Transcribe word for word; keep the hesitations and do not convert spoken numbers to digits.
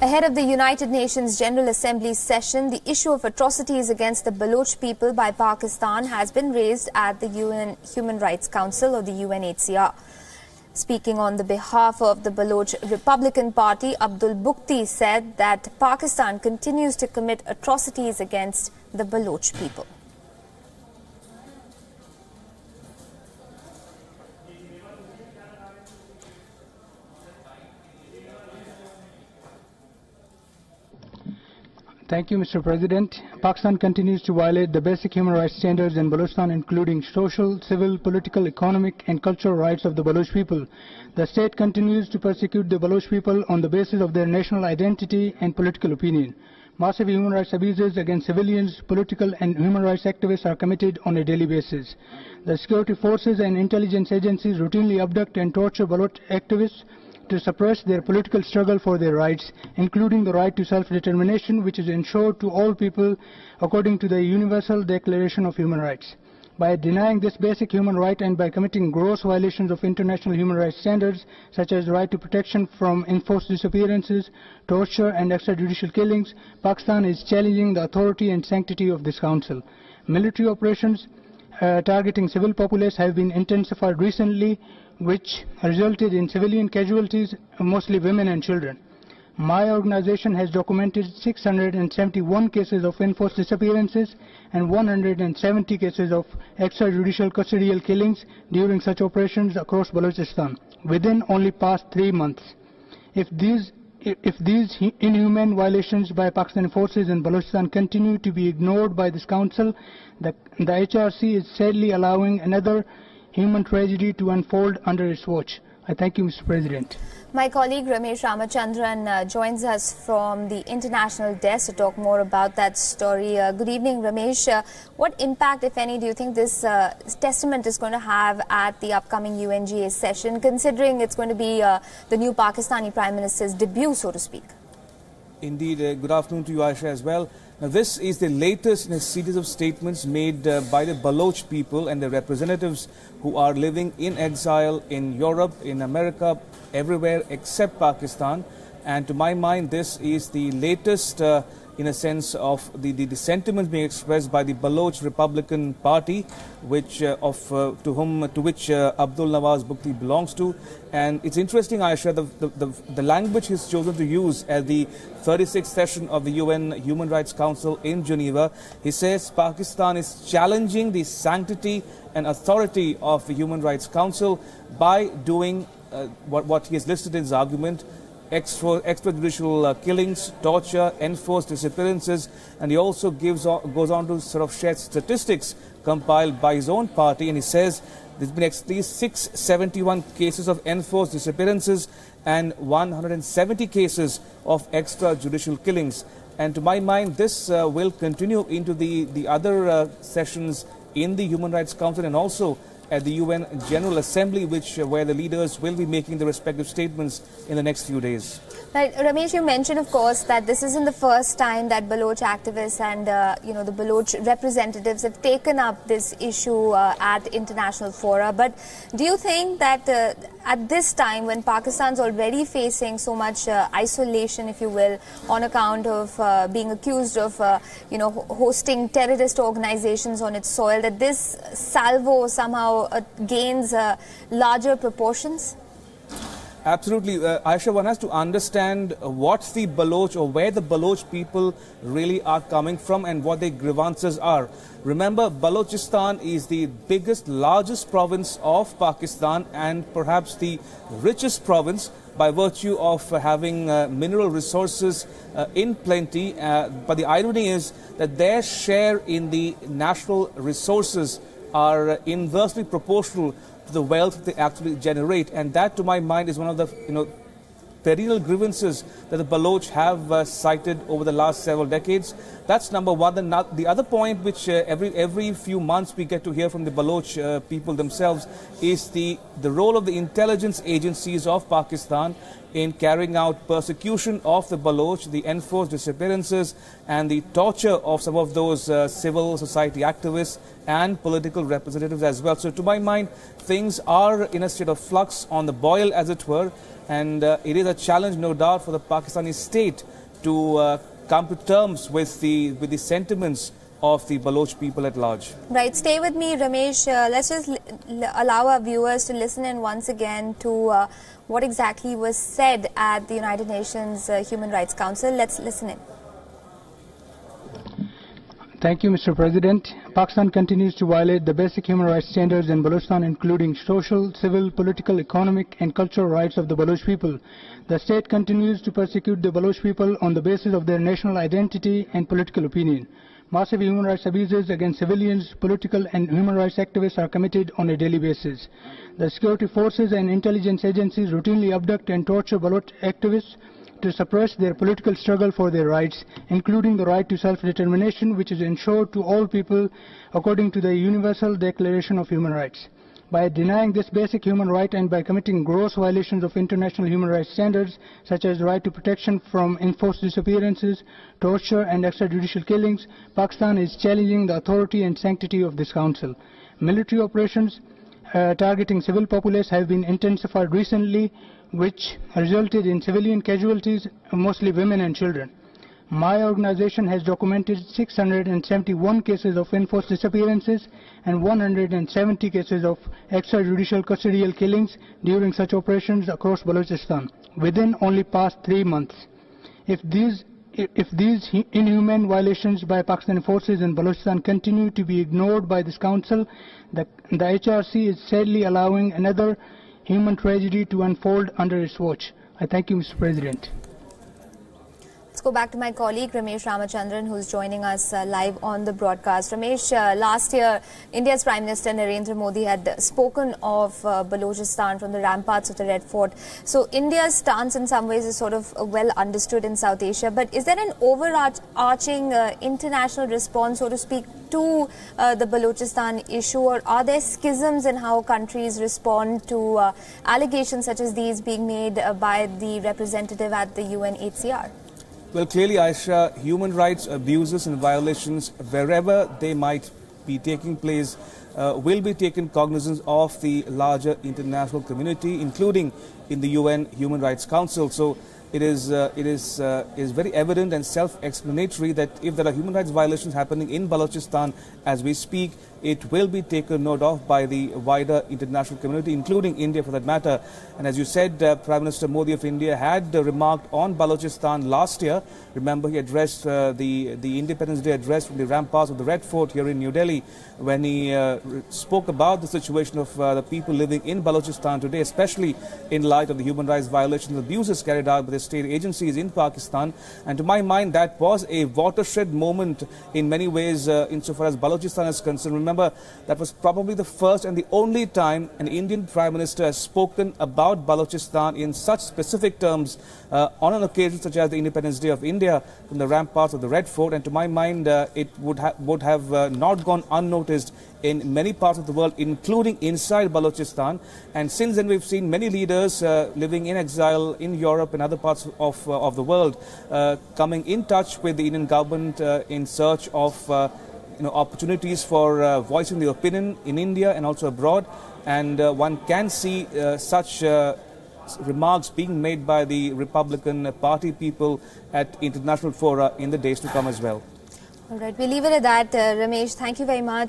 Ahead of the United Nations General Assembly's session, the issue of atrocities against the Baloch people by Pakistan has been raised at the U N Human Rights Council, or the U N H C R. Speaking on the behalf of the Baloch Republican Party, Abdul Bugti said that Pakistan continues to commit atrocities against the Baloch people. Thank you, Mister President. Pakistan continues to violate the basic human rights standards in Balochistan, including social, civil, political, economic, and cultural rights of the Baloch people. The state continues to persecute the Baloch people on the basis of their national identity and political opinion. Massive human rights abuses against civilians, political, and human rights activists are committed on a daily basis. The security forces and intelligence agencies routinely abduct and torture Baloch activists to suppress their political struggle for their rights, including the right to self-determination, which is ensured to all people according to the Universal Declaration of Human Rights. By denying this basic human right and by committing gross violations of international human rights standards, such as the right to protection from enforced disappearances, torture, and extrajudicial killings, Pakistan is challenging the authority and sanctity of this Council. Military operations uh, targeting civil populace have been intensified recently, which resulted in civilian casualties, mostly women and children. My organization has documented six hundred seventy-one cases of enforced disappearances and one hundred seventy cases of extrajudicial custodial killings during such operations across Balochistan within only past three months. If these If these inhumane violations by Pakistani forces in Balochistan continue to be ignored by this council, the, the H R C is sadly allowing another human tragedy to unfold under its watch. I thank you, Mister President. My colleague Ramesh Ramachandran uh, joins us from the international desk to talk more about that story. Uh, good evening, Ramesh. Uh, what impact, if any, do you think this uh, testament is going to have at the upcoming U N G A session, considering it's going to be uh, the new Pakistani Prime Minister's debut, so to speak? Indeed. Uh, good afternoon to you, Aisha, as well. Now, this is the latest in a series of statements made uh, by the Baloch people and their representatives who are living in exile in Europe, in America, everywhere except Pakistan. And to my mind, this is the latest, uh, in a sense, of the, the, the sentiments being expressed by the Baloch Republican Party, which uh, of uh, to whom to which uh, Abdul Nawaz Bugti belongs to. And it's interesting, Aisha, the, the, the, the language he's chosen to use at the thirty-sixth session of the U N Human Rights Council in Geneva. He says Pakistan is challenging the sanctity and authority of the Human Rights Council by doing uh, what, what he has listed in his argument: Extra, extrajudicial uh, killings, torture, enforced disappearances. And he also gives on, goes on to sort of share statistics compiled by his own party, and he says there's been at least six hundred seventy-one cases of enforced disappearances and one hundred seventy cases of extrajudicial killings. And to my mind, this uh, will continue into the, the other uh, sessions in the Human Rights Council and also at the U N General Assembly, which uh, where the leaders will be making the respective statements in the next few days. Right, Ramesh, you mentioned, of course, that this isn't the first time that Baloch activists and uh, you know the Baloch representatives have taken up this issue uh, at international fora. But do you think that uh, at this time, when Pakistan's already facing so much uh, isolation, if you will, on account of uh, being accused of uh, you know hosting terrorist organizations on its soil, that this salvo somehow Uh, gains uh, larger proportions? Absolutely. Uh, Aisha, one has to understand what the Baloch or where the Baloch people really are coming from and what their grievances are. Remember, Balochistan is the biggest, largest province of Pakistan and perhaps the richest province by virtue of uh, having uh, mineral resources uh, in plenty. Uh, but the irony is that their share in the national resources are inversely proportional to the wealth they actually generate, and that, to my mind, is one of the you know perennial grievances that the Baloch have uh, cited over the last several decades. That's number one. The, the other point, which uh, every every few months we get to hear from the Baloch uh, people themselves, is the the role of the intelligence agencies of Pakistan in carrying out persecution of the Baloch, the enforced disappearances and the torture of some of those uh, civil society activists and political representatives as well. So to my mind, things are in a state of flux, on the boil as it were, and uh, it is a challenge, no doubt, for the Pakistani state to uh, come to terms with the, with the sentiments of the Baloch people at large. Right, stay with me, Ramesh. Uh, let's just l allow our viewers to listen in once again to uh, what exactly was said at the United Nations uh, Human Rights Council. Let's listen in. Thank you, Mister President. Pakistan continues to violate the basic human rights standards in Balochistan, including social, civil, political, economic and cultural rights of the Baloch people. The state continues to persecute the Baloch people on the basis of their national identity and political opinion. Massive human rights abuses against civilians, political and human rights activists are committed on a daily basis. The security forces and intelligence agencies routinely abduct and torture Baloch activists to suppress their political struggle for their rights, including the right to self-determination, which is ensured to all people according to the Universal Declaration of Human Rights. By denying this basic human right and by committing gross violations of international human rights standards, such as the right to protection from enforced disappearances, torture and extrajudicial killings, Pakistan is challenging the authority and sanctity of this council. Military operations uh, targeting civil populace have been intensified recently, which resulted in civilian casualties, mostly women and children. My organization has documented six hundred seventy-one cases of enforced disappearances and one hundred seventy cases of extrajudicial custodial killings during such operations across Balochistan within only past three months. If these, if these inhumane violations by Pakistani forces in Balochistan continue to be ignored by this council, the, the H R C is sadly allowing another human tragedy to unfold under its watch. I thank you, Mister President. Let's go back to my colleague Ramesh Ramachandran, who's joining us uh, live on the broadcast. Ramesh, uh, last year India's Prime Minister Narendra Modi had spoken of uh, Balochistan from the ramparts of the Red Fort. So India's stance in some ways is sort of well understood in South Asia, but is there an overarching uh, international response, so to speak, to uh, the Balochistan issue, or are there schisms in how countries respond to uh, allegations such as these being made uh, by the representative at the U N H C R? Well, clearly, Aisha, human rights abuses and violations, wherever they might be taking place, uh, will be taken cognizance of the larger international community, including in the U N Human Rights Council. So it is, uh, it is, uh, is very evident and self-explanatory that if there are human rights violations happening in Balochistan as we speak, it will be taken note of by the wider international community, including India for that matter. And as you said, uh, Prime Minister Modi of India had uh, remarked on Balochistan last year. Remember, he addressed uh, the, the Independence Day address from the ramparts of the Red Fort here in New Delhi, when he uh, spoke about the situation of uh, the people living in Balochistan today, especially in light of the human rights violations and abuses carried out by the state agencies in Pakistan. And to my mind, that was a watershed moment in many ways uh, insofar as Balochistan is concerned. Remember, that was probably the first and the only time an Indian Prime Minister has spoken about Balochistan in such specific terms uh, on an occasion such as the Independence Day of India from the ramparts of the Red Fort. And to my mind, uh, it would, ha would have uh, not gone unnoticed in many parts of the world, including inside Balochistan. And since then, we've seen many leaders uh, living in exile in Europe and other parts of, uh, of the world uh, coming in touch with the Indian government uh, in search of uh, you know, opportunities for uh, voicing the opinion in India and also abroad. And uh, one can see uh, such uh, remarks being made by the Republican Party people at international fora in the days to come as well. All right, we'll leave it at that, uh, Ramesh. Thank you very much.